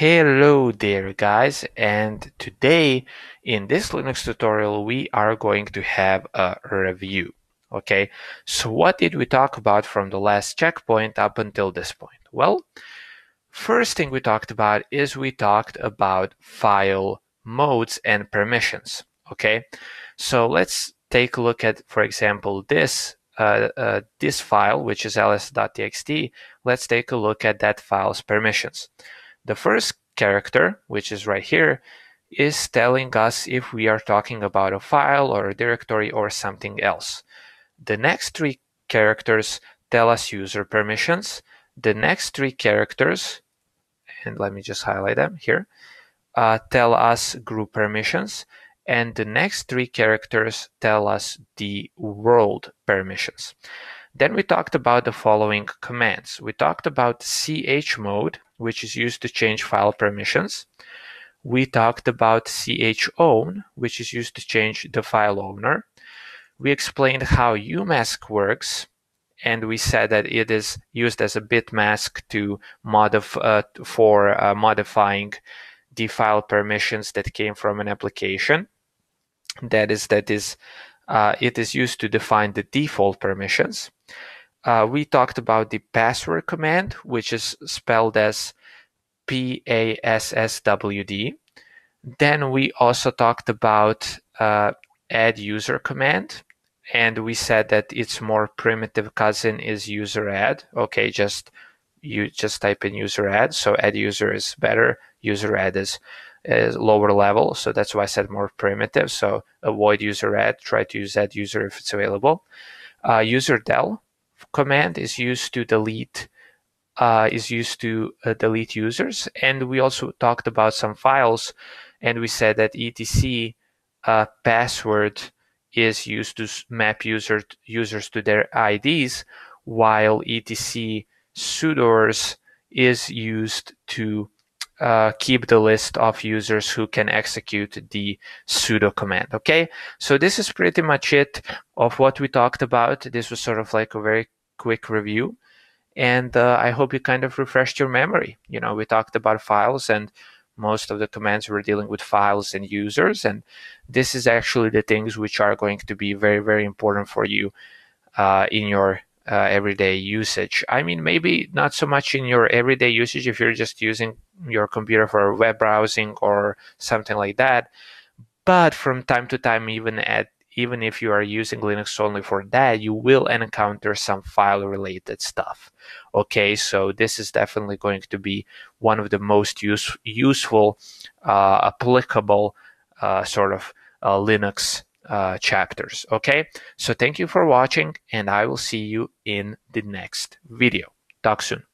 Hello there guys, and today in this Linux tutorial we are going to have a review. Okay, so what did we talk about from the last checkpoint up until this point? Well, first thing we talked about is we talked about file modes and permissions. Okay, so let's take a look at, for example, this file, which is ls.txt. Let's take a look at that file's permissions. The first character, which is right here, is telling us if we are talking about a file or a directory or something else. The next three characters tell us user permissions. The next three characters, and let me just highlight them here, tell us group permissions. And the next three characters tell us the world permissions. Then we talked about the following commands. We talked about chmod, which is used to change file permissions. We talked about chown, which is used to change the file owner. We explained how umask works, and we said that it is used as a bit mask to modifying the file permissions that came from an application. It is used to define the default permissions. We talked about the passwd command, which is spelled as passwd. Then we also talked about adduser command, and we said that its more primitive cousin is useradd. Okay, you just type in useradd, so adduser is better, useradd is lower level, so that's why I said more primitive. So avoid useradd, try to use adduser if it's available. Userdel command is used to delete users, and we also talked about some files, and we said that etc passwd is used to map users to their IDs, while etc sudoers is used to keep the list of users who can execute the sudo command. Okay, so this is pretty much it of what we talked about. This was sort of like a very quick review, and I hope you kind of refreshed your memory. You know, we talked about files, and most of the commands were dealing with files and users, and this is actually the things which are going to be very, very important for you in your everyday usage. I mean, maybe not so much in your everyday usage if you're just using your computer for web browsing or something like that, but from time to time, even if you are using Linux only for that, you will encounter some file related stuff. Okay, so this is definitely going to be one of the most useful applicable sort of Linux chapters. Okay, so thank you for watching, and I will see you in the next video. Talk soon.